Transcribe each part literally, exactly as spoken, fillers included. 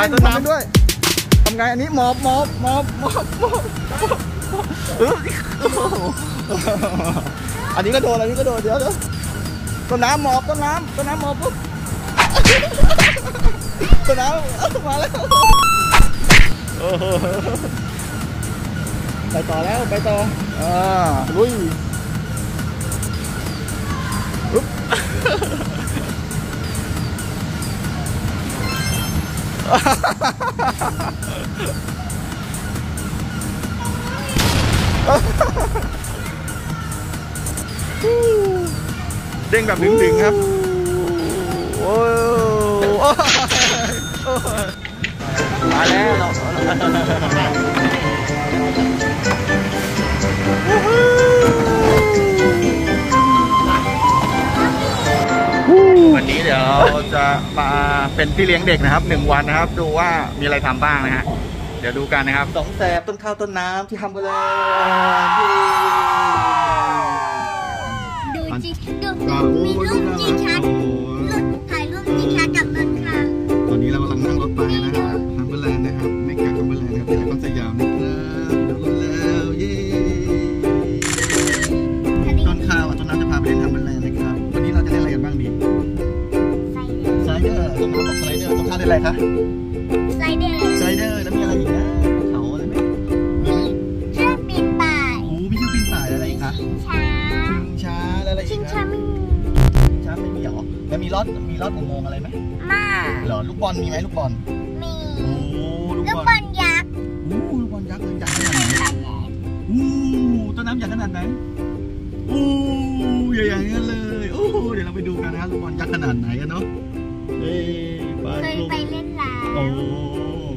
ายต้นน้ำด้วยทำไงอันนี้หมอบหมอบหมอบหมอบหมอบอันนี้ก็โดนอันนี้ก็โดนเดี๋ยวเดี๋ยวต้นน้ำหมอบต้นน้ำต้นน้ำหมอบปุ๊บต้นน้ำมาแล้วไปต่อแล้วไปต่ออ่าลุยปุ๊บเด้งแบบดึงๆครับโอ้มาแล้วเราวันนี้เดี๋ยวเราจะมาเป็นพี่เลี้ยงเด็กนะครับหนึ่งวันนะครับดูว่ามีอะไรทำบ้างนะฮะเดี๋ยวดูกันนะครับสองแสบต้นข้าวต้นน้ำที่ทำไปเลยดูจิดูมีรูปจิชัดถ่ายรูปจิชัดกับต้นข้าวตอนนี้เรากำลังนั่งรถไปนะครับฮัมเบอร์แลนด์นะครับไม่ไกลฮัมเบอร์แลนด์นะครับแต่ก็สยามนะครับดูแล้วเย้ต้นข้าวต้นน้ำจะพาไปเล่นฮัมเบอร์แลนด์นะครับวันนี้เราจะเล่นอะไรกันบ้างดีสไลเดอร์ต้นน้ำบอกสไลเดอร์ต้นข้าวเล่นอะไรคะสไลเดอร์สไลเดอร์แล้วมีอะไรอีกนะเขาอะไรไหมมีเชือกปีนป่ายโอ้มีเชือกปีนป่ายอะไรอีกคะชิงช้าอะไรอีกชิงช้าไม่มีชิงช้าไม่มีหรอแล้วมีรถมีรถอุโมงค์อะไรไหมไม่หรอลูกบอลมีไหมลูกบอลมีลูกบอลยักษ์โอ้ลูกบอลยักษ์ยักษ์ขนาดไหนโอ้ต้นน้ำใหญ่ขนาดไหนโอ้ใหญ่ๆงั้นเลยโอ้เดี๋ยวเราไปดูกันนะครับลูกบอลยักษ์ขนาดไหนกันเนาะเอ้เคยไปเล่นแล้ว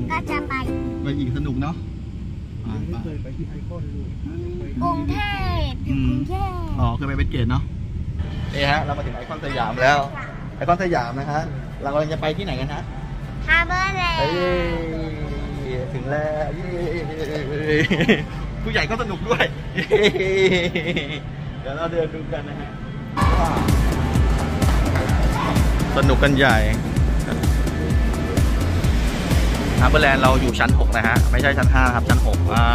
ก็จะไปไปอีกสนุกเนาะไม่เคยไปที่ไอคอนเลยกรุงเทพกรุงเทพอ๋อเคยไปเป็นเกตเนาะนี่ฮะเรามาถึงไอคอนสยามแล้วไอคอนสยามนะฮะเรากำลังจะไปที่ไหนกันฮะฮาร์เบอร์แลนด์ถึงแล้วผู้ใหญ่ก็สนุกด้วยเดี๋ยวเราเดินดูกันนะฮะสนุกกันใหญ่ฮาร์เบอร์แลนด์เราอยู่ชั้นหกนะฮะไม่ใช่ชั้นห้าครับชั้นหกอ่า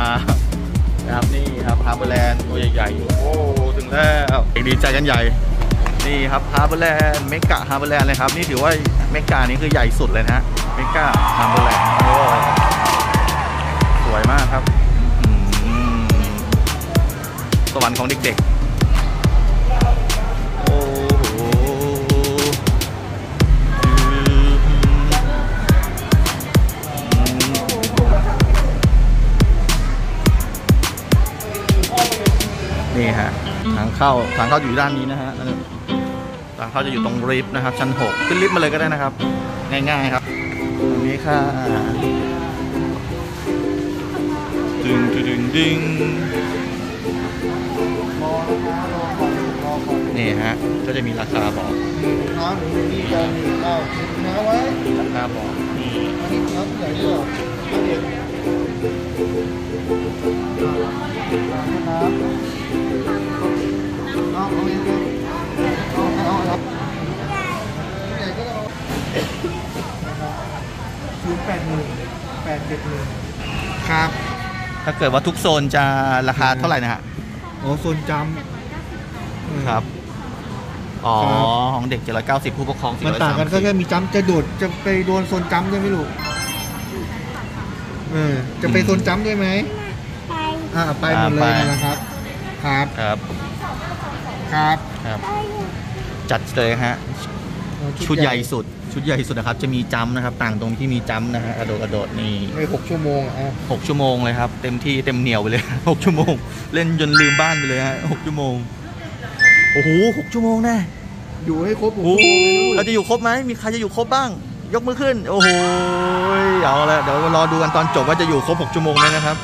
นะครับนี่ครับฮาร์เบอร์แลนด์ตัวใหญ่ๆอยู่โอ้ถึงแล้วดีใจกันใหญ่นี่ครับฮาร์เบอร์แลนด์เมกะฮาร์เบอร์แลนด์เลยครับนี่ถือว่าเมกะนี่คือใหญ่สุดเลยนะฮะเมกะฮาร์เบอร์แลนด์โอ้สวยมากครับสวรรค์ของเด็กๆโอ้โหนี่ฮะทางเข้าทางเข้าอยู่ด้านนี้นะฮะทางเข้าจะอยู่ตรงลิฟต์นะครับชั้นหกขึ้นลิฟต์มาเลยก็ได้นะครับง่ายๆครับตรงนี้ค่ะดึงดึงดึงนี่ฮะก็จะมีราคาบอกราคาบอกนี่ศูนย์แปดหมื่นแปดเจ็ดหมื่นครับถ้าเกิดว่าทุกโซนจะราคาเท่าไหร่นะฮะโอ้โซนจำครับอ๋อของเด็กเจ็ดร้อยเก้าสิบผู้ปกครองมันต่างกันแค่มีจำจะโดดจะไปโดนโซนจำด้วยไหมลูกเออจะไปโซนจำด้วยไหมอ่าไปหมดเลยนะครับครับครับครับจัดเลยฮะชุดใหญ่สุดชุดใหญ่สุดนะครับจะมีจัมป์นะครับต่างตรงที่มีจัมป์นะฮะกระโดดกระโดดนี่หกชั่วโมงอ่ะหกชั่วโมงเลยครับเต็มที่เต็มเหนียวไปเลยหกชั่วโมงเล่นจนลืมบ้านไปเลยฮะหกชั่วโมงโอ้โหหกชั่วโมงแน่อยู่ให้ครบโอ้โหเราจะอยู่ครบไหมมีใครจะอยู่ครบบ้างยกมือขึ้นโอ้โหเอาละเดี๋ยวรอดูกันตอนจบว่าจะอยู่ครบหกชั่วโมงไหมนะครับ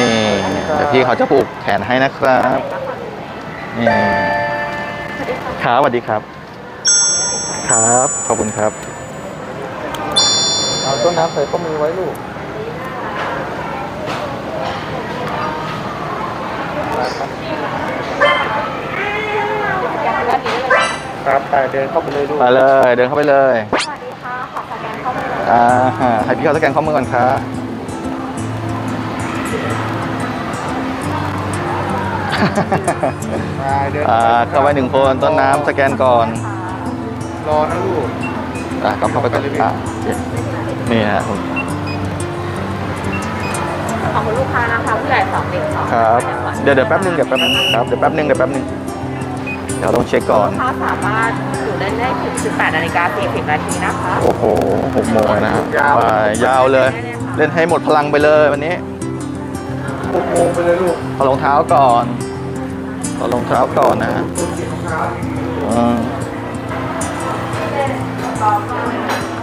นี่เดี๋ยวพี่เขาจะปลูกแขนให้นะครับนี่ขาสวัสดีครับครับขอบคุณครับเอาต้นน้ำใส่ข้อมือไว้ลูก ครับแต่เดินเข้าไปเลยดูไปเลยเดินเข้าไปเลยสวัสดีค่ะขอสแกนข้อมืออ่าให้พี่เขาสแกนข้อมือก่อนค่ะอ่าเข้าไปหนึ่งคนต้นน้ำสแกนก่อนรอนะลูกอ่ะกลับเข้าไปก่อนอ่ะนี่ฮะผมขอบคุณลูกค้านะคะผู้ใหญ่สองเด็กสองครับเดี๋ยวเดี๋ยวแป๊บนึงเดี๋ยวแป๊บนึงครับเดี๋ยวแป๊บนึงเดี๋ยวแป๊บนึงเดี๋ยวต้องเช็คก่อนเขาสามารถอยู่ได้ได้ถึงสิบแปดนาฬิกาสี่สิบนาทีนะคะโอ้โหหกโมงนะยาวยาวเลยเล่นให้หมดพลังไปเลยวันนี้หกโมงไปเลยลูกถอดรองเท้าก่อนถอดรองเท้าก่อนนะ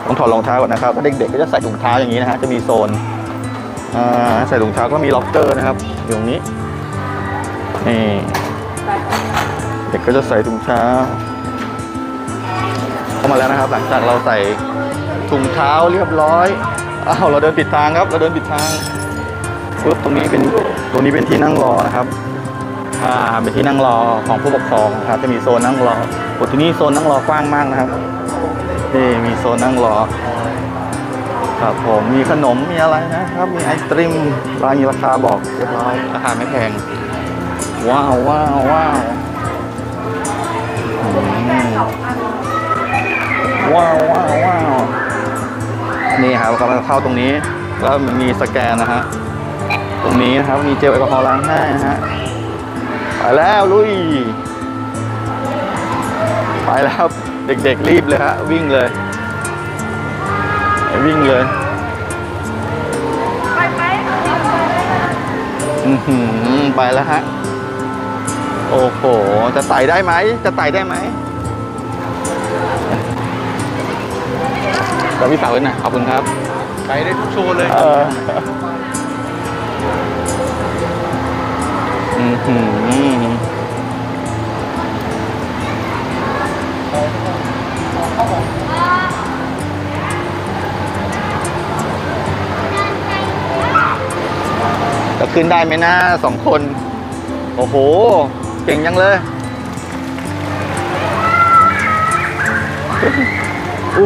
ต้องถอดรองเท้าก่อนนะครับเด็กๆก็จะใส่ถุงเท้าอย่างนี้นะฮะจะมีโซนใส่ถุงเท้าก็มีล็อกเกอร์นะครับอยู่ตรงนี้นี่เด็กก็จะใส่ถุงเท้าเข้ามาแล้วนะครับหลังจากเราใส่ถุงเท้าเรียบร้อยอ้าวเราเดินปิดทางครับเราเดินปิดทางปุ๊บตรงนี้เป็นตรงนี้เป็นที่นั่งรอนะครับอ่าเป็นที่นั่งรอของผู้ปกครองครับจะมีโซนนั่งรอปุ๊บที่นี่โซนนั่งรอกว้างมากนะครับนี่มีโซนนั่งรอครับผมมีขนมมีอะไรนะครับมีไอศครีมร้านนี้ราคาบอกเรียบร้อยราคาไม่แพงว้าวว้าวว้าวว้าวว้าวว้าวนี่ครับกำลังเข้าตรงนี้แล้วมีสแกนนะฮะตรงนี้นะครับมีเจลแอลกอฮอล์ล้างหน้านะฮะไปแล้วลุยไปแล้วเด็กๆรีบเลยฮะวิ่งเลยวิ่งเลยไปไปอืมไปแล้วฮะโอ้โหจะไต่ได้ไหมจะไต่ได้ไหมแล้วพี่สาวเป็นไงขอบคุณครับไต่ได้ทุกโชว์เลยอืมอืมขึ้นได้ไหมนะสองคนโอ้โหเก่งยังเลยโอ้โหโ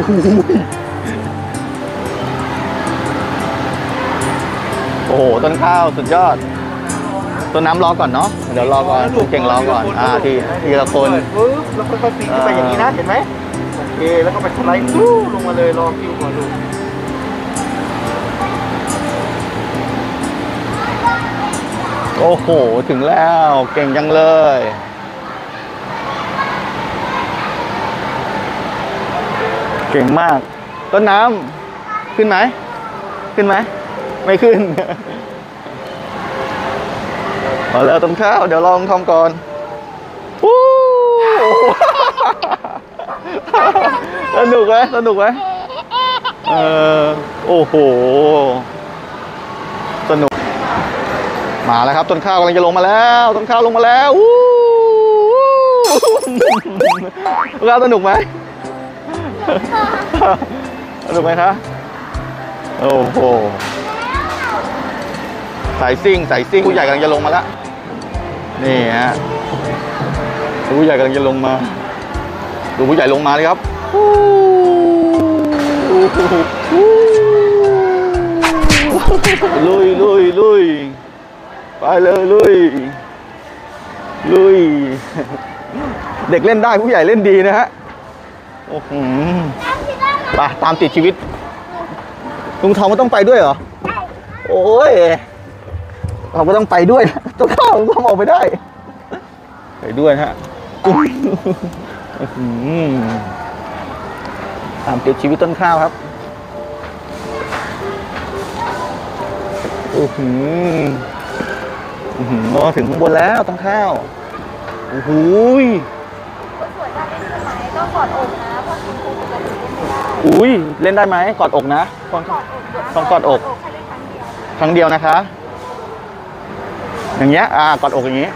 อ้โหต้นข้าวสุดยอดต้นน้ำรอก่อนเนาะเดี๋ยวรอก่อนเก่งรอก่อนอ่าทีทีละคนปึ๊บแล้วค่อยๆปีนขึ้นไปอย่างนี้นะเห็นไหมโอเคแล้วก็ไปสไลด์ลงมาเลยรอคิวก่อนดูโอ้โหถึงแล้วเก่งจังเลยเก่งมากต้นน้ำขึ้นไหมขึ้นไหมไม่ขึ้นเอาแล้วต้นข้าวเดี๋ยวลองทำก่อนวู้สนุกไหมสนุกไหมเออโอ้โหสนุกมาแล้วครับต้นข้าวกำลังจะลงมาแล้วต้นข้าวลงมาแล้ววู้ข้าวสนุกไหมสนุกไหมคะโอ้โหสายซิ่งสายซิ่งผู้ใหญ่กำลังจะลงมาแล้วนี่ฮะผู้ใหญ่กำลังจะลงมาดูผู้ใหญ่ลงมาเลยครับลุยลุยลุยไปเลยลุยลุยเด็กเล่นได้ผู้ใหญ่เล่นดีนะฮะโอ้โหไปตามติดชีวิตลุงทองก็ต้องไปด้วยเหรอโอ้ยเราก็ต้องไปด้วยต้องเข้าต้องออกไปได้ไปด้วยฮะตามติดชีวิตต้นข้าวครับโอ้โหมาถึงข้างบนแล้วต้นข้าวโอ้โหอุ้ยเล่นได้ไหมกอดอกนะต้องกอดอกครั้งเดียวนะคะอย่างเงี้ยอ่ากอดอกอย่างงี้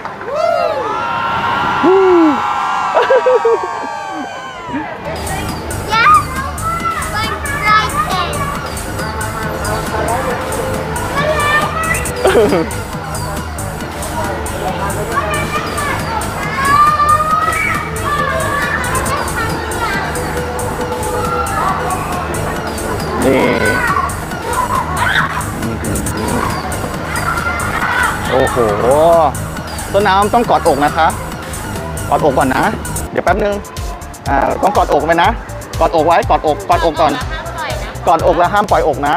โอ้โหต้นน้ำต้องกอดอกนะคะกอดอกก่อนนะเดี๋ยวแป๊บนึงอ่าต้องกอดอกไหมนะกอดอกไว้กอดอกกอดอกก่อนกอดอกแล้วห้ามปล่อยอกนะ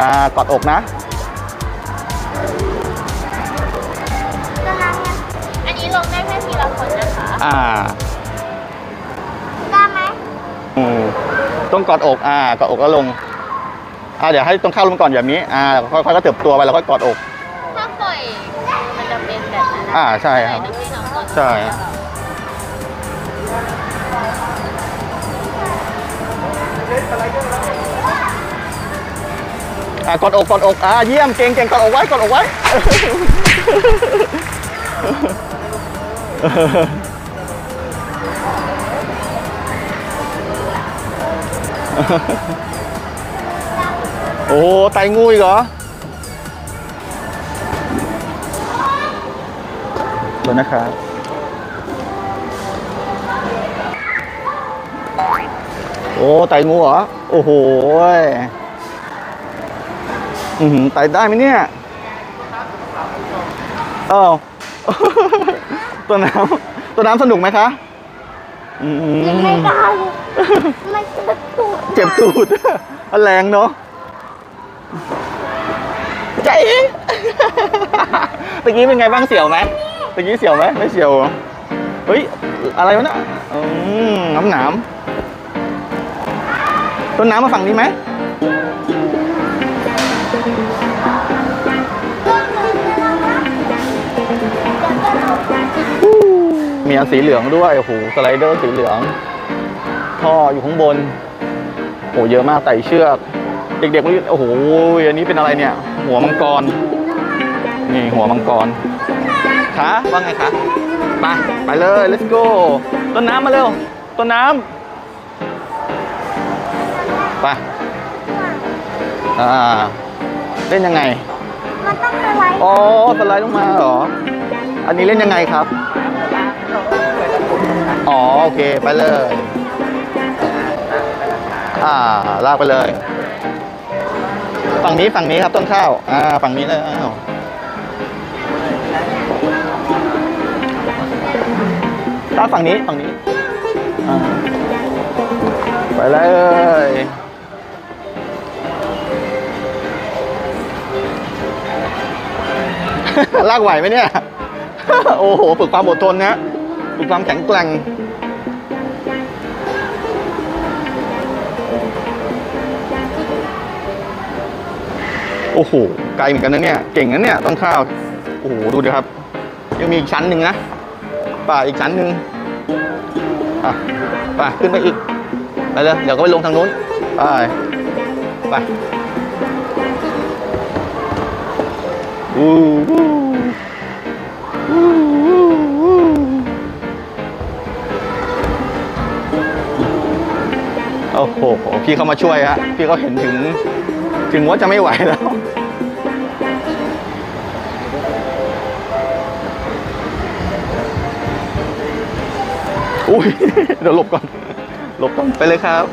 อ่ากอดอกนะอันนี้ลงได้แค่ทีละคนนะคะอ่าได้ไหมอืมต้องกอดอกอ่ากอดอกแล้วลงอ่าเดี๋ยวให้ต้องเข้าลงก่อนแบบนี้อ่าค่อยๆก็เติบตัวไปแล้วค่อยกอดอกถ้าปล่อยมันจะเป็นแบบนั้นอ่าใช่ครับใช่อ่ากอดอกกอดอกอ่าเยี่ยมเก่งเก่งกอดอกไว้กอดอกไว้โอ้ไตงูอีกเหรอเดี๋ยวนะครับโอ้ไตงูเหรอโอ้โหอืมไตได้ไหมเนี่ยอ้าวตัวน้ำตัวน้ำสนุกไหมคะไม่ได้มันเจ็บตูดเจ็บตูดแรงเนาะใจตะกี้เป็นไงบ้างเสียวไหมตะกี้เสียวไหมไม่เสียวเฮ้ยอะไรวะเนี่ยน้ำหนามต้นน้ำมาฝั่งนี้ไหมมีอันสีเหลืองด้วยโอ้โหสไลเดอร์สีเหลืองท่ออยู่ข้างบนโอ้เยอะมากไต่เชือกเด็กๆมันโอ้โหอันนี้เป็นอะไรเนี่ยหัวมังกรนี่หัวมังกรคะว่าไงคะไปไปเลย let's go ต้นน้ำมาเร็วต้นน้ำไปอ่าเล่นยังไงมันต้องสไลด์อ๋อสไลด์ลงมาเหรออันนี้เล่นยังไงครับอ๋อโอเคไปเลยอ่าลากไปเลยฝั่งนี้ฝั่งนี้ครับต้นข้าวอ่าฝั่งนี้เลยลากฝั่งนี้ฝั่งนี้อ่าไปเลยลากไหวไหมเนี่ยโอ้โหฝึกความอดทนนะฝึกความแข็งแกร่งโอ้โหไกลเหมือนกันนะเนี่ยเก่งนะเนี่ยต้นข้าวโอ้โหดูดิครับยังมีอีกชั้นหนึ่งนะป่าอีกชั้นหนึ่งอ่ะป่าขึ้นไปอีกไปเลยเดี๋ยวก็ไปลงทางนู้นไปไปอู้โอ้โหพี่เขามาช่วยฮะพี่เขาเห็นถึงถึงว่าจะไม่ไหวแล้วอุ้ยเดี๋ยวหลบก่อนหลบก่อนไปเลยครับ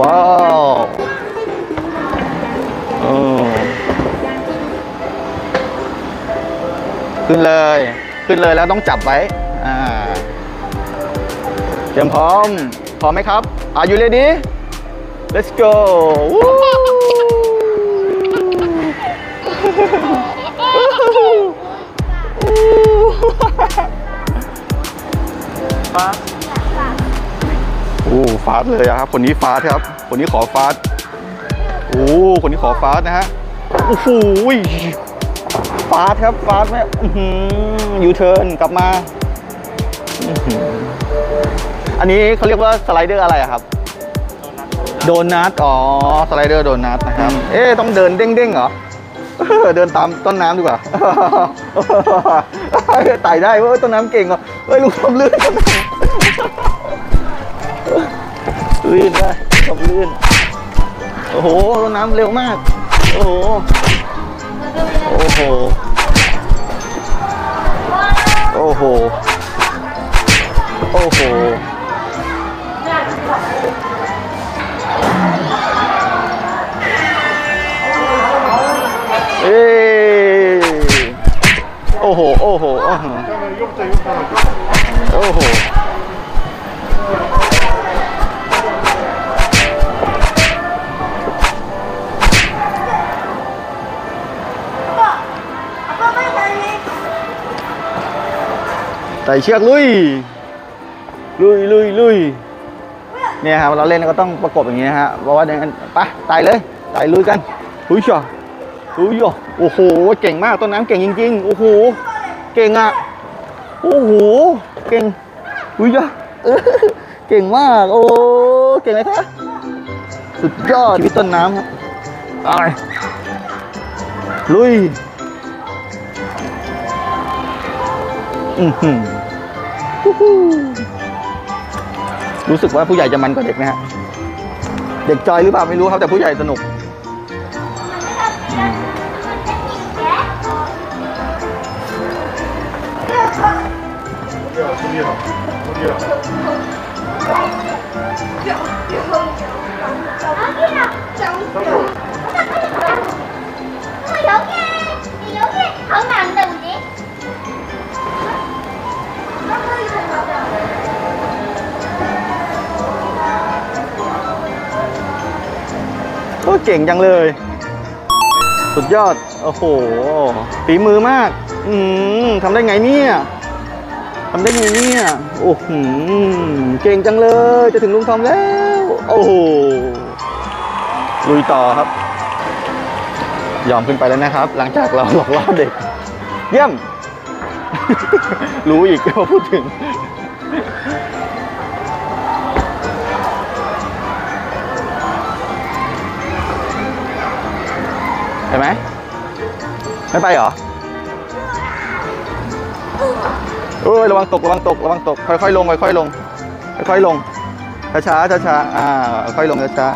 ว้าวโอ้ขึ้นเลยขึ้นเลยแล้วต้องจับไว้อ่าเตรียมพร้อมพร้อมไหมครับ Are you ready Let's go ฟาสโอ้ฟาสเลยครับคนนี้ฟาสครับคนนี้ขอฟาสโอ้คนนี้ขอฟาสนะฮะโอ้โหฟาสครับฟาสไหมยูเทิร์นกลับมาอันนี้เขาเรียกว่าสไลเดอร์อะไรครับโดนัทอ๋อสไลเดอร์โดนัทนะครับเอ๊ะต้องเดินเด้งๆเหรอเดินตามต้นน้ำดีกว่าไต่ได้เว้ยต้นน้ำเก่งเหรอเฮ้ยลูกทำลื่นลื่นได้ทำลื่นโอ้โหต้นน้ำเร็วมากโอ้โหโอ้โหโอ้โหโอ้โห ส่เชือกลุยลุยลุยลุยเนี่ยครับเราเล่นก็ต้องประกบอย่างนี้นะฮะเพราะว่าเดี๋ยวไปตายเลยตายลุยกันลุยเชียวลุยโอ้โหเก่งมากต้นน้ำเก่งจริงๆโอ้โหเก่งอ่ะโอ้โหเก่งลุยเชียวเก่งมากโอ้เก่งเลยครับสุดยอดชีวิตต้นน้ำครับอะไรลุยอือฮึรู้สึกว่าผู้ใหญ่จะมันกว่าเด็กนะฮะเด็กจอยหรือเปล่าไม่รู้ครับแต่ผู้ใหญ่สนุกเก่งจังเลยสุดยอดโอ้โหฝีมือมากอืมทำได้ไงเนี่ยทำได้ไงเนี่ยโอ้โหเก่งจังเลยจะถึงลุงทอมแล้วโอ้โหลุยต่อครับยอมขึ้นไปแล้วนะครับหลังจากเราหลอกล่อเด็กเยี่ยม รู้อีกก็พูดถึง ใช่ไหมไม่ไปหรอเอ้ยระวังตกระวังตกระวังตกค่อยๆลงค่อยๆลงค่อยๆลงช้าๆช้าๆอ่าค่อยลงช้า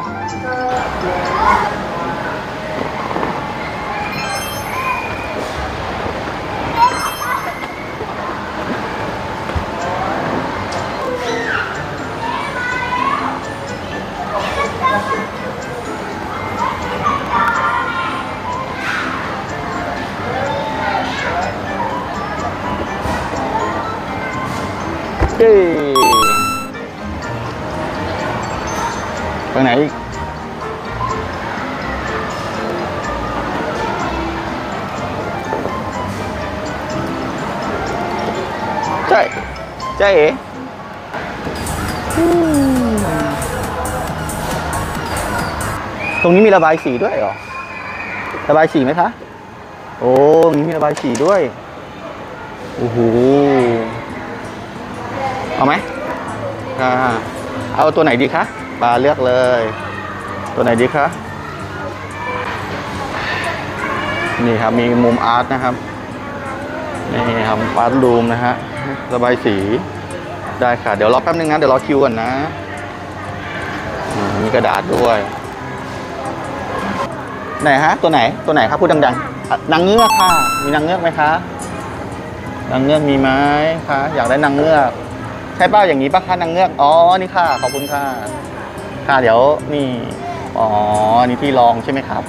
ไปไหนอีกใช่ใช่เอ๋ตรงนี้มีระบายสีด้วยเหรอระบายสีไหมคะโอ้ตรงนี้มีระบายสีด้วยโอ้โหเอาไหมอ่าเอาตัวไหนดีคะปลาเลือกเลยตัวไหนดีคะนี่ครับมีมุมอาร์ตนะครับนี่ครับอาร์ตรูมนะฮะระบายสีได้ค่ะเดี๋ยวรอแป๊บนึงนะเดี๋ยวรอคิวก่อนนะมีกระดาษด้วยไหนฮะตัวไหนตัวไหนครับพูดดังๆนางเงือกค่ะมีนางเงือกไหมคะนางเงือกมีไหมคะอยากได้นางเงือกใช่ป้าอย่างนี้ป้าค่ะนางเงือกอ๋อนี่ค่ะขอบคุณค่ะค่ะเดี๋ยวนี่อ๋อนี่ที่รองใช่ไหมครับ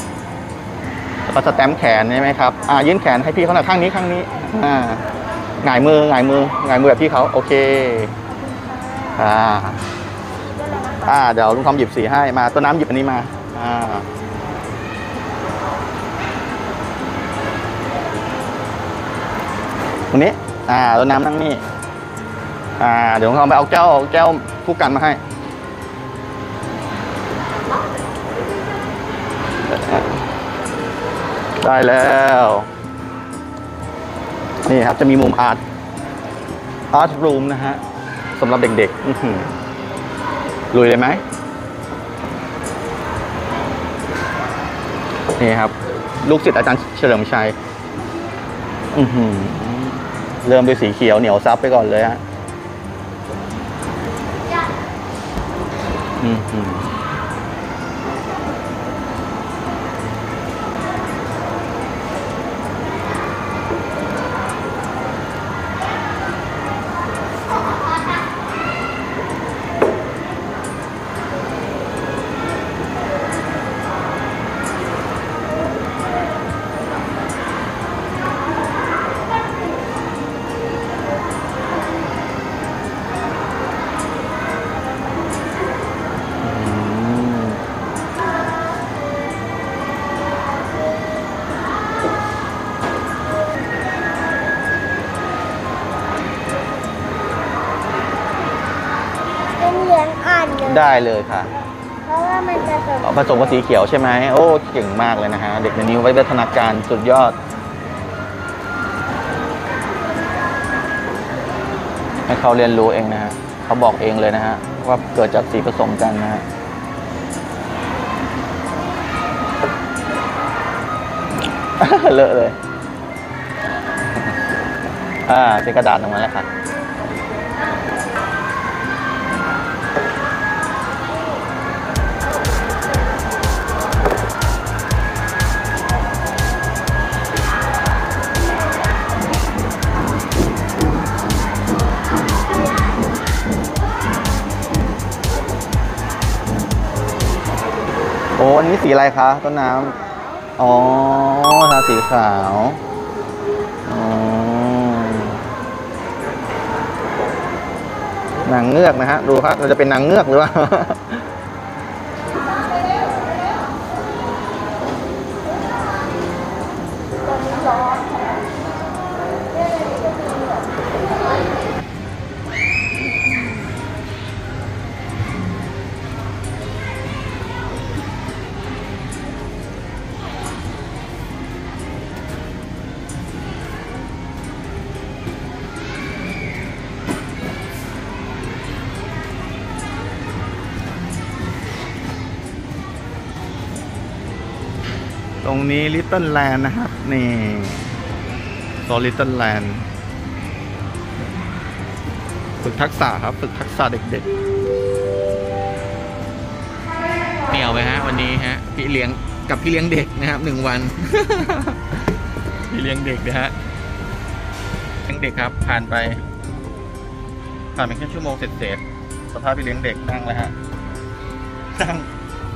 แล้วก็สแตมป์แขนใช่ไหมครับอ่ายื่นแขนให้พี่เขาหน่อยข้างนี้ข้างนี้อ่าหงายมือหงายมือหงายมือแบบพี่เขาโอเคอ่าอ่าเดี๋ยวลุงทอมหยิบสีให้มาต้นน้ำหยิบอันนี้มาอ่าตรงนี้อ่าต้นน้ำนั่งนี่อ่าเดี๋ยวเราไปเอาแก้วแก้วคู่กันมาให้ได้แล้วนี่ครับจะมีมุมอาร์ตอาร์ตรูมนะฮะสำหรับเด็กๆลุยเลยไหมนี่ครับลูกศิษย์อาจารย์เฉลิมชัยเริ่มด้วยสีเขียวเหนียวซับไปก่อนเลยฮะ ได้เลยค่ะเพราะว่ามันจะผสมกับสีเขียวใช่ไหมโอ้เก่งมากเลยนะฮะเด็กในนี้ไว้พัฒนาการสุดยอดให้เขาเรียนรู้เองนะฮะเขาบอกเองเลยนะฮะว่าเกิดจากสีผสมกันนะฮะเลอะเลยอ่าเป็นกระดาษออกมาแล้วค่ะโอ้อันนี้สีอะไรคะต้นน้ำอ๋อทาสีขาวอ๋อนางเงือกนะฮะดูครับเราจะเป็นนางเงือกหรือว่าตรงนี้ลิตเติ้ลแลนด์นะครับนี่ซอยลิตเติ้ลแลนด์ฝึกทักษะครับฝึกทักษะเด็กๆเหนียวไหมฮะวันนี้ฮะพี่เลี้ยงกับพี่เลี้ยงเด็กนะครับหนึ่งวัน พี่เลี้ยงเด็กนะฮะเลี้ยงเด็กครับผ่านไปผ่านไปแค่ชั่วโมงเสร็จๆสภาพพี่เลี้ยงเด็กนั่งเลยฮะนั่ง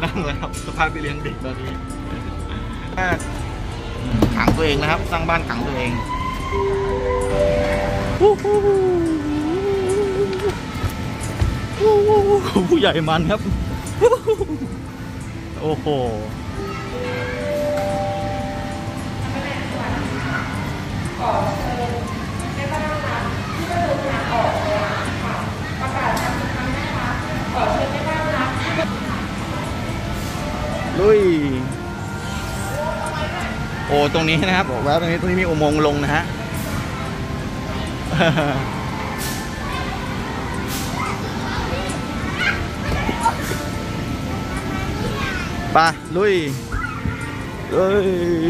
นั่งเลยครับสภาพพี่เลี้ยงเด็กตอนนี้ขังตัวเองนะครับสร้างบ้านขังตัวเองผู้ใหญ่มันครับโอ้โหลุยโอ้ตรงนี้นะครับบอกว่าตรงนี้ตรงนี้มีอุโมงค์ลงนะฮะไปลุยเอ้ย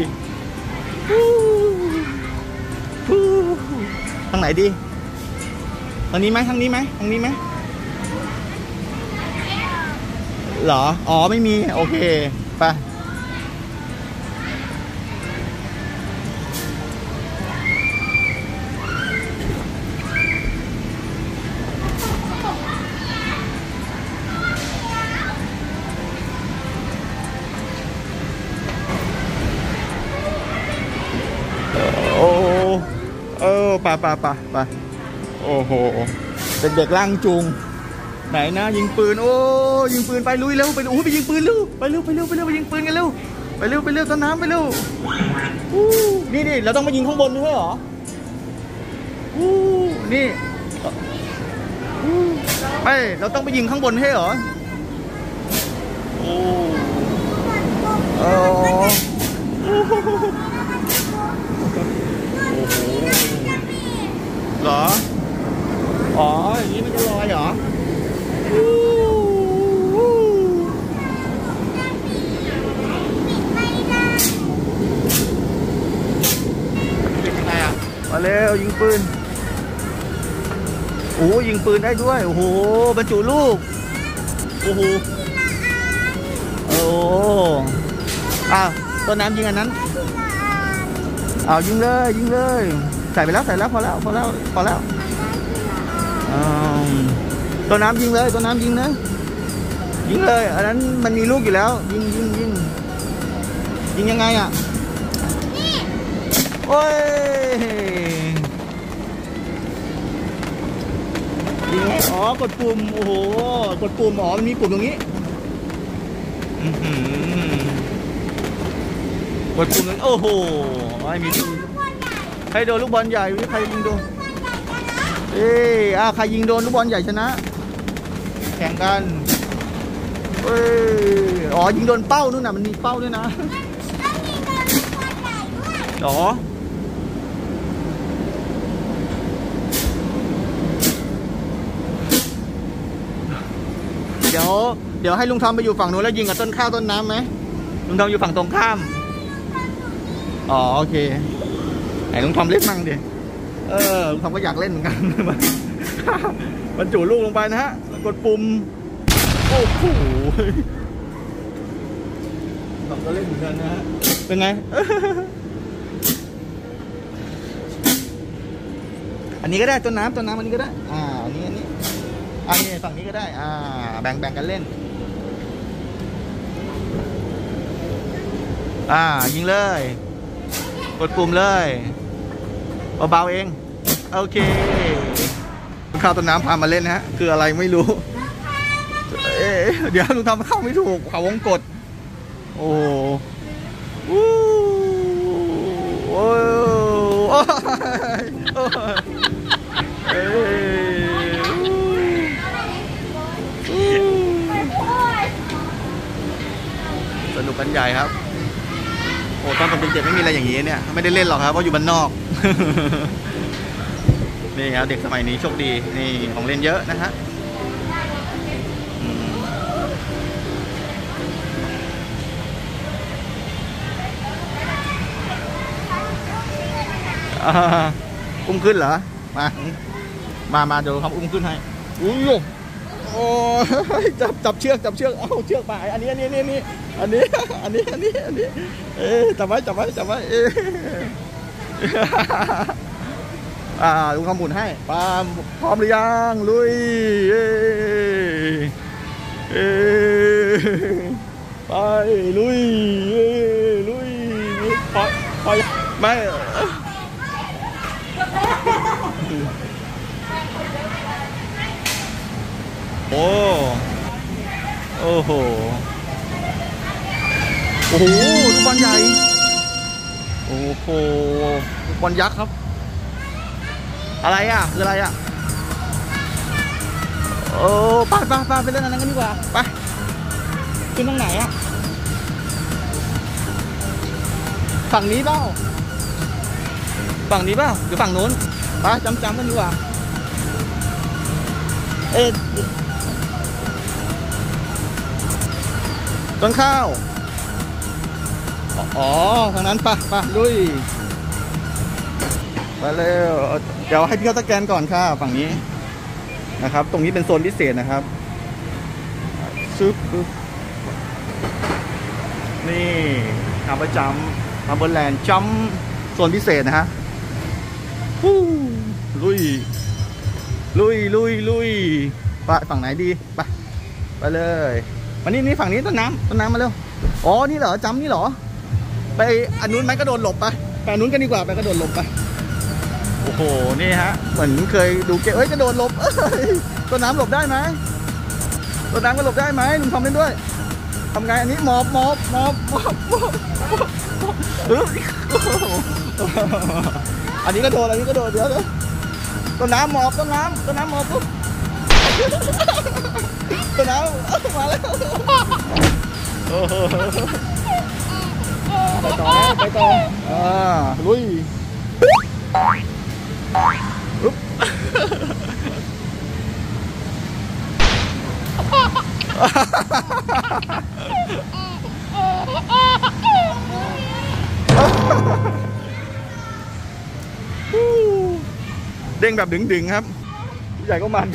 ทางไหนดีทางนี้ไหมทางนี้ไหมทางนี้ไหมเหรออ๋อไม่มีโอเคไปปะปะปะปะโอ้โหเป็นเด็กล่างจูงไหนนะยิงปืนโอ้ยิงปืนไปลุยเร็วไปโอ้ไปยิงปืนเร็วไปเร็วไปเร็วไปเร็วไปยิงปืนกันเร็วไปเร็วไปเร็วต้นน้ำไปเร็วนี่นี่เราต้องมายิงข้างบนด้วยเหรอนี่ไปเราต้องไปยิงข้างบนให้เหรอโอ้โอ้เหรออ๋ออย่างนี้มันจะลอยเหรอเด็กอะไรอ่ะมาเร็วยิงปืนโอ้ยิงปืนได้ด้วยโอ้โหบรรจุลูกโอ้โหโอ้อ้าวต้นน้ำยิงอันนั้นอ้าวยิงเลยยิงเลยใส่ไปแล้วใส่แล้วพอแล้วพอแล้วพอแล้วตัวน้ำยิงเลยตัวน้ำยิงนะยิงเลยอันนั้นมันมีลูกอยู่แล้วยิงยิงยิงยิงยังไงอ่ะโอ้ยยิงอ๋อกดปุ่มโอ้โหกดปุ่มอ๋อมันมีปุ่มตรงนี้กดปุ่มนั้นโอ้โหไม่มีใครโดนลูกบอลใหญ่ใครยิงโดนเอ้ยใครยิงโดนลูกบอลใหญ่ชนะแข่งกัน เอ้ยอ๋อยิงโดนเป้านู่นน่ะมันมีเป้าด้วยนะอ๋อเดี๋ยวเดี๋ยวให้ลุงทอมไปอยู่ฝั่งนู้นแล้วยิงกับต้นข้าวต้นน้ำไหมลุงทอมอยู่ฝั่งตรงข้ามอ๋อโอเคไอ้ลุงทอมเล่นมั่งดิเออลุงทอมก็อยากเล่นเหมือนกันมันจู่ลูกลงไปนะฮะกดปุ่มโอ้โหทอมก็เล่นเหมือนกันนะฮะเป็นไงอันนี้ก็ได้ต้นน้ำต้นน้ำอันนี้ก็ได้อ่าอันนี้อันนี้อันนี้ฝั่งนี้ก็ได้อ่าแบ่งแบ่งกันเล่นอ่ายิงเลยกดปุ่มเลยเบาๆเองโอเคข้าวต้นน้ำพามาเล่นนะฮะคืออะไรไม่รู้เอ๊ะเดี๋ยวลุงทำข้าวไม่ถูกเขาวงกดโอ้โหโอ้สนุกกันใหญ่ครับโอ้ตอนผมเป็นเด็กไม่มีอะไรอย่างนี้เนี่ยไม่ได้เล่นหรอกครับเพราะอยู่บ้านนอกนี่ครับเด็กสมัยนี้โชคดีนี่ของเล่นเยอะนะฮะอุ้มขึ้นเหรอมามามาเดี๋ยวทำอุ้มขึ้นให้อุ้ยโอ้จับจับเชือกจับเชือกเอาเชือกมาอันนี้อันนี้อันนี้อันนี้อันนี้อันนี้อันนี้เอ๊ะจับไว้จับไว้จับไว้เอ๊ะอ่าลุงทำหมุนให้ปามพร้อมหรือยังลุยเอ๊ะเอ๊ะไปลุยเอ๊ะลุยไปไปไม่โอ้โอ้โหโอ้โหลูกบอลใหญ่โอ้โหบอลยักษ์ครับอะไรอ่ะคืออะไรอ่ะโอ้ไปไปไปไปเล่นอันนั้นกันดีกว่าไปขึ้นตรงไหนอ่ะฝั่งนี้เปล่าฝั่งนี้เปล่าหรือฝั่งโน้นไปจำจำกันดีกว่าเอ๊ะต้นข้าวอ๋อทางนั้นปะปะลุยไปเร็วเดี๋ยวให้พี่เขาสแกนก่อนค่ะฝั่งนี้นะครับตรงนี้เป็นโซนพิเศษนะครับซึบนี่ขาประจำมาบนแลนด์จัมโซนพิเศษนะฮะลุยลุยลุยลุยไปฝั่งไหนดีไปไปเลยมานี่นี่ฝั่งนี้ต้นน้ำต้นน้ำมาเร็วอ๋อนี่เหรอจำนี่เหรอไปอันนู้นไหมกระโดดหลบไปไปนู้นกันดีกว่าไปกระโดดหลบไปโอ้โหนี่ฮะเหมือนเคยดูเกมเอ้ยกระโดดหลบเอ้ยต้นน้ำหลบได้ไหมต้นน้ำก็หลบได้ไหมลุงทำเล่นด้วยทำไงอันนี้หมอบหมอบหมอบหมอบอันนี้ก็โดนอันนี้ก็โดนเดี๋ยวเดี๋ยวต้นน้ำหมอบต้นน้ำต้นน้ำหมอบปุ๊บต้นน้ำมาแล้วไปต่อไปต่ออ่าลุยอุ๊บเด้งแบบดึงๆครับผู้ใหญ่ก็มัน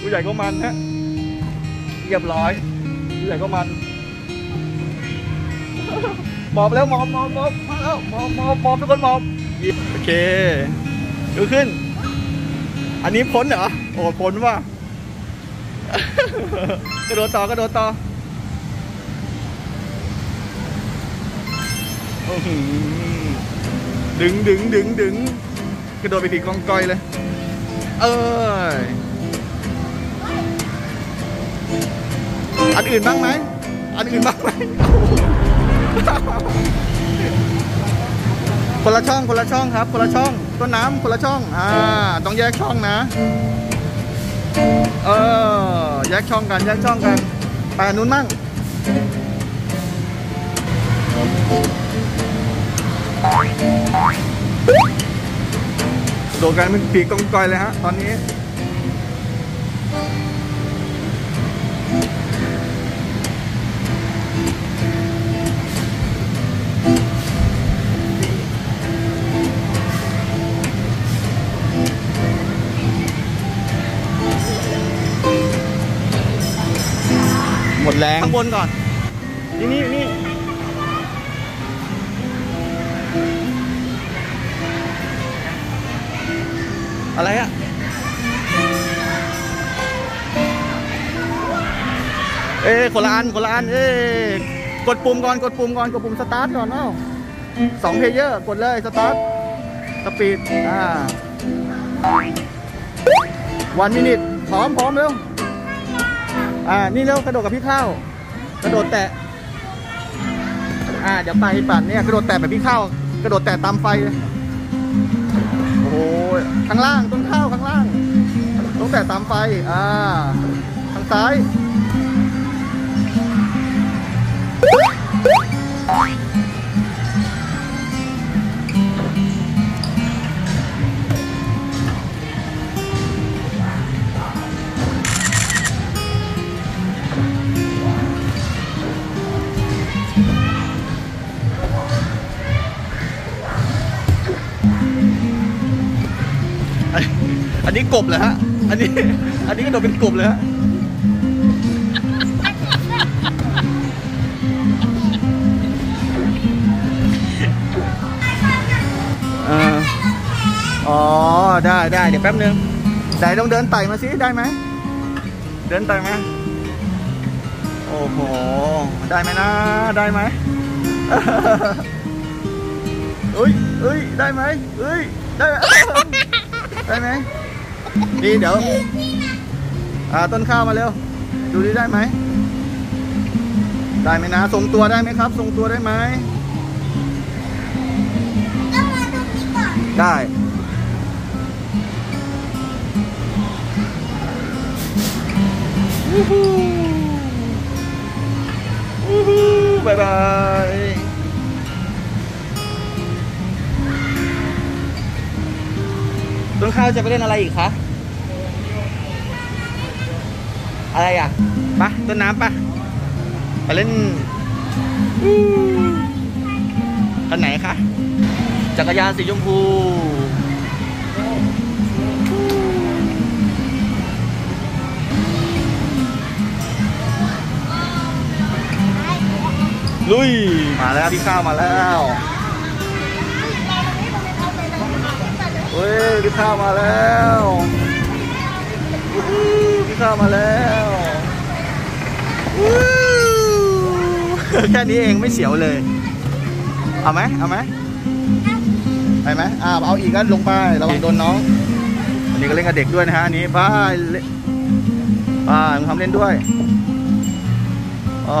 ผู้ใหญ่ก็มันฮะเรียบร้อยผู้ใหญ่ก็มันหมอบแล้วหมอบหมอบหมอบมาแล้วหมอบหมอบหมอบทุกคนหมอบโอเคดูขึ้นอันนี้พ้นเหรอโอ้พ้นว่ะกระโดดต่อกระโดดต่อดึงดึงดึงดึงกระโดดไปถีบกองก้อยเลยเอ้ยอันอื่นบ้างไหมอันอื่นบ้างไหมคนละช่องคนละช่องครับคนละช่องต้นน้ำคนละช่องอ่าต้องแยกช่องนะ เออแยกช่องกันแยกช่องกันไปนู้นมั่งโดดกันเป็นปีกกองกอยเลยฮะตอนนี้หมดแรงข้างบนก่อนนี่นี่นี่อะไรอะเอ้คนละอันคนละอันเอ้กดปุ่มก่อนกดปุ่มก่อนกดปุ่มสตาร์ทก่อนเอ้าสองเพลเยอร์กดเลยสตาร์ทสปีดอ่าวันมินิทพร้อมพร้อมเร็วอ่านี่เร็วกระโดดกับพี่ข้าวกระโดดแตะอ่าเดี๋ยวไปปั่นเนี่ยกระโดดแตะแบบพี่ข้าวกระโดดแตะตามไฟโอ้โหข้างล่างต้นข้าวข้างล่างต้องแตะตามไฟอ่าทางซ้ายอันนี้กบเลยฮะอันนี้อันนี้ก็โดนเป็นกบเลยฮะอ๋อได้ได้เดี๋ยวแป๊บนึงไหนต้องเดินไต่มาสิได้ไหมเดินไต่ไหมโอ้โหได้ไหมนะได้ไหมเอ้ยเอ้ยได้ไหมเอ้ยได้ได้ไหมนี่เดี๋ยวอ่าต้นข้าวมาเร็วดูดิได้ไหมได้ไหมนะทรงตัวได้ไหมครับทรงตัวได้ไหมต้องมาตรงนี้ก่อนได้วู้ฮู้วู้ฮู้บายบายต้นข้าวจะไปเล่นอะไรอีกคะอะไรอ่ะปะต้นน้ำปะไปเล่นคันไหนคะจักรยานสีชมพูลุยมาแล้วพี่ข้าวมาแล้วเฮ้ยพี่ข้าวมาแล้วพี่ข้าวมาแล้วแค่นี้เองไม่เสียวเลยเอาไหมเอาไหมไปไหมอ่าเอาอีกก็ลงไประวังโดนน้องอันนี้ก็เล่นกับเด็กด้วยนะฮะอันนี้ป้าป้าทำเล่นด้วยอ๋อ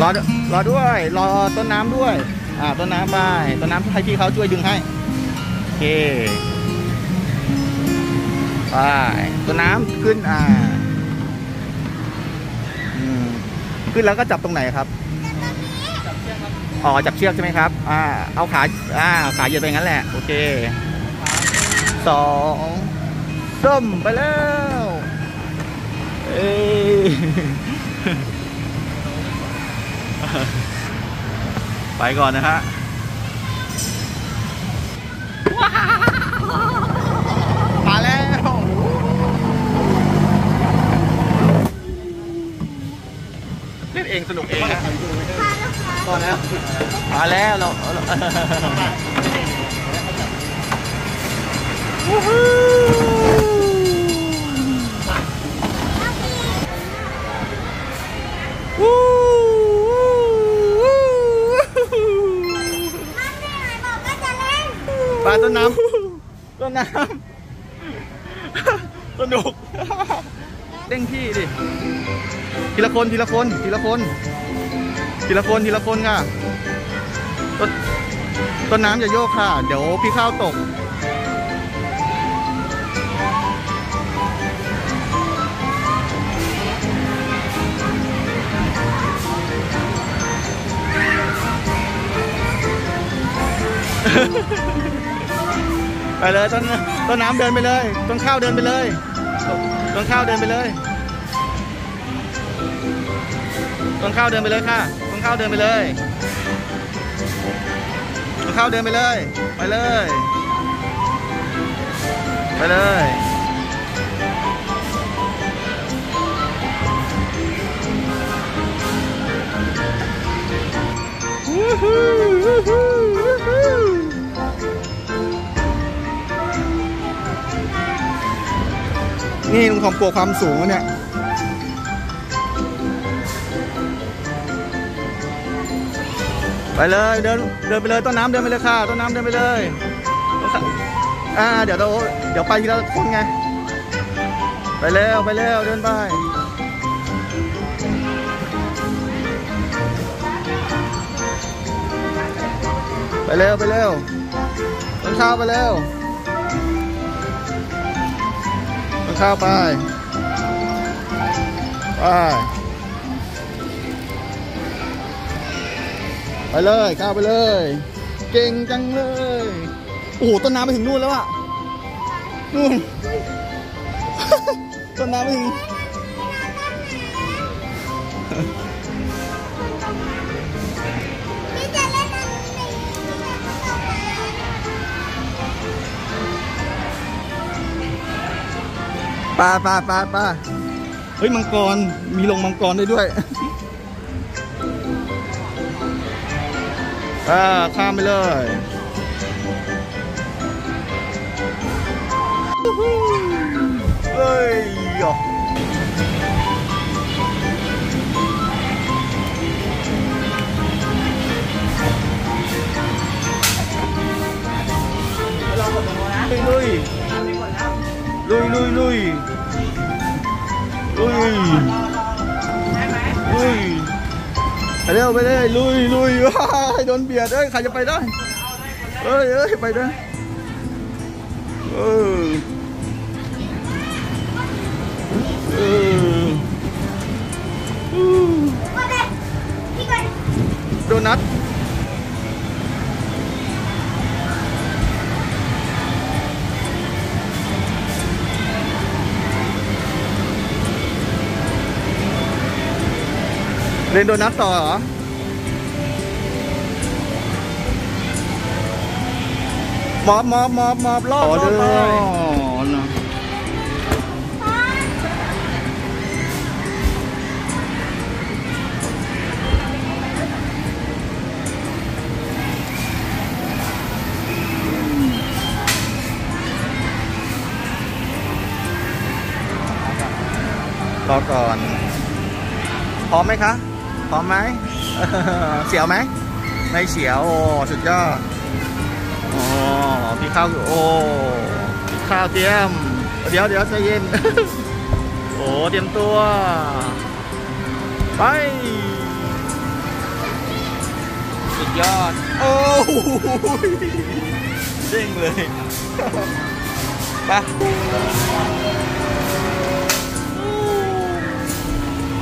รอรอด้วยรอต้นน้ำด้วยอ่าต้นน้ำไปต้นน้ำให้พี่เขาช่วยดึงให้โอเคไปต้นน้ำขึ้นอ่าขึ้นแล้วก็จับตรงไหนครับจับเชือกครับอ๋อจับเชือกใช่ไหมครับอ่าเอาขาอ่าขาเหยียดไปงั้นแหละโอเคสองส้มไปแล้วเอ้ยไปก่อนนะฮะมาแล้วเล่นเองสนุกเองนะตอนแล้วมาแล้วเราต้นน้ำต้นน้ำสนุกเด้งพี่ดิทีละคนทีละคนทีละคนทีละคนทีละคนค่ะต้นน้ำอย่าโยกค่ะเดี๋ยวพี่ข้าวตก ไปเลยต้นต้นน้ำเดินไปเลยต้นข้าวเดินไปเลยต้นข้าวเดินไปเลยต้นข้าวเดินไปเลยค่ะต้นข้าวเดินไปเลยต้นข้าวเดินไปเลยไปเลยไปเลยวู้ฮู้วู้ฮู้วู้ฮู้นี่ลุงทอมกลัวความสูงเนี่ยไปเลยเดินเดินไปเลยต้นน้ำเดินไปเลยค่ะต้นน้ำเดินไปเลยอ่าเดี๋ยวเราเดี๋ยวไปทีละคนไงไปแล้วไปแล้วเดินไปไปเร็วไปเร็วต้นข้าวไปเร็วต้นข้าวไปไปไปเลยข้าวไปเลยเก่งจังเลยโอ้โหต้นน้ำไปถึงนู่นแล้วอะนู่นต้นน้ำไปถึงปลาปลาปลาปลาเฮ้ยมังกรมีลงมังกรได้ด้วยอ่าข้ามไปเลยเฮ้ยหยอกเราหมดแล้วนะลุยลุยลุยลุยลุยลุยไปเร็วไปเลยลุยลุยโดนเบียดเอ้ยใครจะไปได้เอ้ยเอ้ยไปได้เออเออโดนัทเล่นโดนัทต่อเหรอมอบมอบมอบมอบรอบรอบเลยรอก่อนพร้อมไหมคะพร้อมไหมเสียวไหมไม่เสียวสุดยอดโอ้พี่ข้าวโอ้พี่ข้าวเตรียมเดี๋ยวเดี๋ยวใจเย็นโอ้เตรียมตัวไปสุดยอดโอ้เด้งเลยไป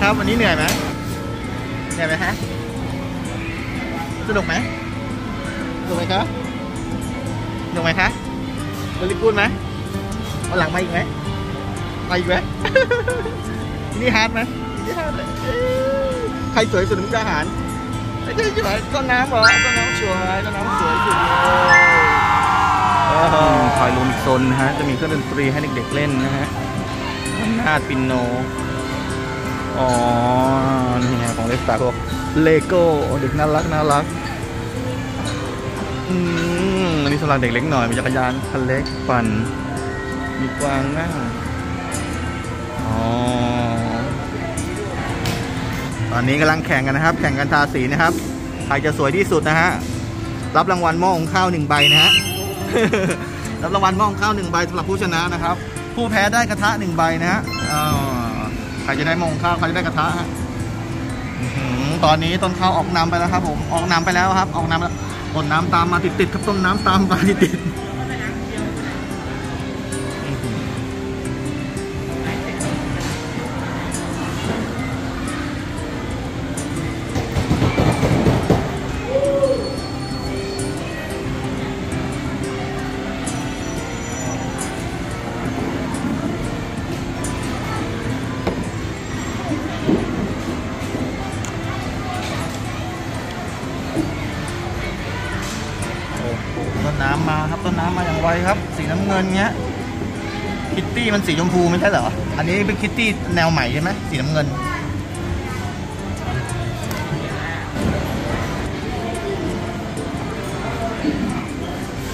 ครับวันนี้เหนื่อยไหมเหนื่อยไหมฮะสนุกไหมสนุกไหมครับสนุกไหมคะบริกูลไหมเอาหลังมาอีกไหมมาอีกไหมที่นี่ฮาร์ดไหมที่นี่ฮาร์ดเลยใครสวยสุดมุกดาหารไอ้ที่สวยต้นน้ำเหรอต้นน้ำสวยต้นน้ำสวยสุดคอยลุมโซนนะฮะจะมีเครื่องดนตรีให้เด็กๆเล่นนะฮะหน้าปิโนอ๋อนี่ไงของเลสตาร์พวกเลโก้เด็กน่ารักน่ารักอืมอันนี้สำหรับเด็กเล็กหน่อยมีจักรยานคันเล็กปั่นมีกวางนั่งอ๋อตอนนี้กำลังแข่งกันนะครับแข่งกันทาสีนะครับใครจะสวยที่สุดนะฮะรับรางวัลหม้อหุงข้าวหนึ่งใบนะฮะ รับรางวัลหม้อหุงข้าวหนึ่งใบสำหรับผู้ชนะนะครับผู้แพ้ได้กระทะหนึ่งใบนะฮะอ๋อใครจะได้มองข้าวใครจะได้กระทะตอนนี้ต้นข้าวออกน้ำไปแล้วครับผมออกน้ำไปแล้วครับออกน้ำแล้วต้นน้ำตามมาติดๆครับต้นน้ำตามมาติดๆ อยครับสีน้ำเงินเงี้ยคิตตี้มันสีชมพูไม่ใช่เหรออันนี้เป็นคิตตี้แนวใหม่ใช่ไหมสีน้ำเงิน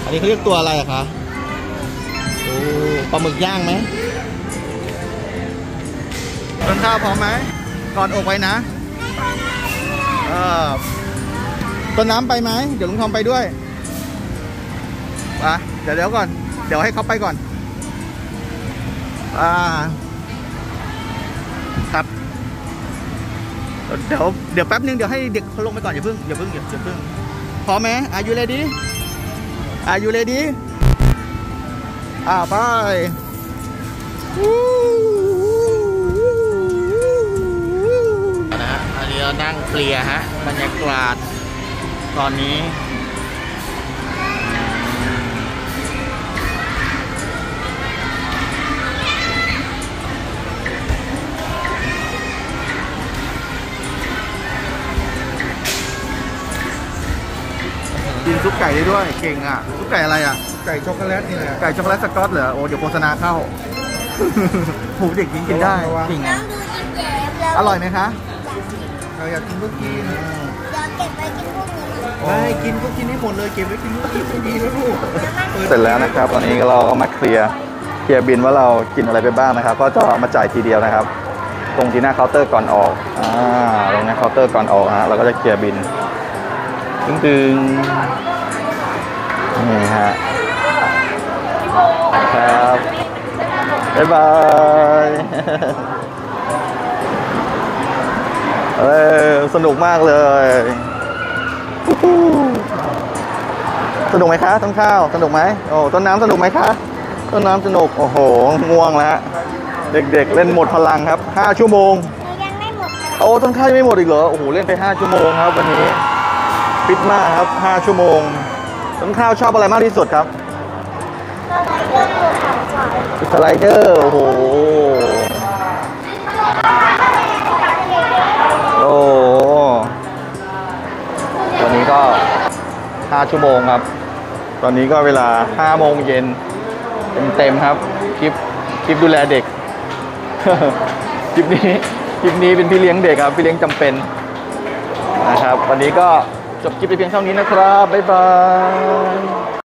อันนี้เขาเรียกตัวอะไรคะโอ้ปลาหมึกย่างไหมต้นข้าวพร้อมไหมกอดอกไว้นะเออต้นน้ำไปไหมเดี๋ยวลุงทอมไปด้วยอ่ะเดี๋ยวเดี๋ยวก่อนเดี๋ยวให้เขาไปก่อนอ่าครับเดี๋ยวเดี๋ยวแป๊บนึงเดี๋ยวให้เด็กเขาลงไปก่อนอย่าเพิ่งอย่าเพิ่งอย่าเพิ่งพร้อมไหมอายุเลยดิอายุเลยดิอ่าไปนะอันนี้เรานั่งเคลียร์ฮะบรรยากาศตอนนี้กินซุปไก่ได้ด้วยเก่งอ่ะซุปไก่อะไรอ่ะไก่ช็อกโกแลตนี่แหละไก่ช็อกโกแลตสกอตเหรอโอ้เดี๋ยวโฆษณาเข้าผูกเด็กกินกินได้จริงอ่ะอร่อยไหมคะเราอยากกินพวกกินอยากเก็บไปกินพวกนี้ไม่กินพวกกินให้หมดเลยเก็บไว้กินพวกกินดีแล้วลูกเสร็จแล้วนะครับตอนนี้เราเอามาเคลียร์เคลียร์บินว่าเรากินอะไรไปบ้างนะครับก็จะเอามาจ่ายทีเดียวนะครับตรงที่หน้าเคาน์เตอร์ก่อนออกอ่าตรงหน้าเคาน์เตอร์ก่อนออกฮะเราก็จะเคลียร์บินตึงตึงนี่ฮะครับบ๊ายบายเออสนุกมากเลยสนุกไหมคะต้นข้าวสนุกไหมโอ้ต้นน้ำสนุกไหมคะต้นน้ำสนุกโอ้โหง่วงแล้วเด็กๆเล่นหมดพลังครับห้าชั่วโมงยังไม่หมดโอ้ต้นข้าวยังไม่หมดอีกเหรอโอ้โหเล่นไปห้าชั่วโมงครับวันนี้ฟิตมากครับห้าชั่วโมงต้นข้าวชอบอะไรมากที่สุดครับสไลเดอร์โอ้โหโอ้วันนี้ก็ห้าชั่วโมงครับตอนนี้ก็เวลาห้าโมงเย็นเต็มๆครับคลิปคลิปดูแลเด็กคลิปนี้คลิปนี้เป็นพี่เลี้ยงเด็กครับพี่เลี้ยงจำเป็นนะครับวันนี้ก็จบคลิปไปเพียงเท่านี้นะครับบ๊ายบาย